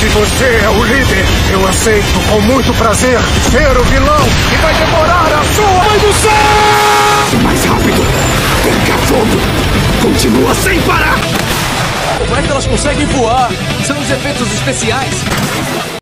Se você é o líder, eu aceito com muito prazer ser o vilão que vai devorar a sua mãe do céu! Mais rápido! Pega fogo! Continua sem parar! Como é que elas conseguem voar? São os efeitos especiais!